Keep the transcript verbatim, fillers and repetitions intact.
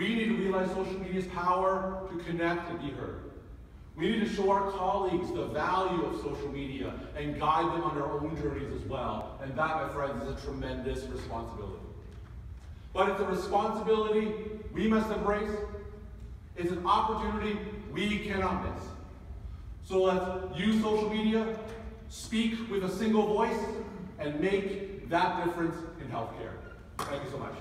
We need to realize social media's power to connect and be heard. We need to show our colleagues the value of social media and guide them on their own journeys as well. And that, my friends, is a tremendous responsibility. But it's a responsibility we must embrace. It's an opportunity we cannot miss. So let's use social media, speak with a single voice, and make that difference in healthcare. Thank you so much.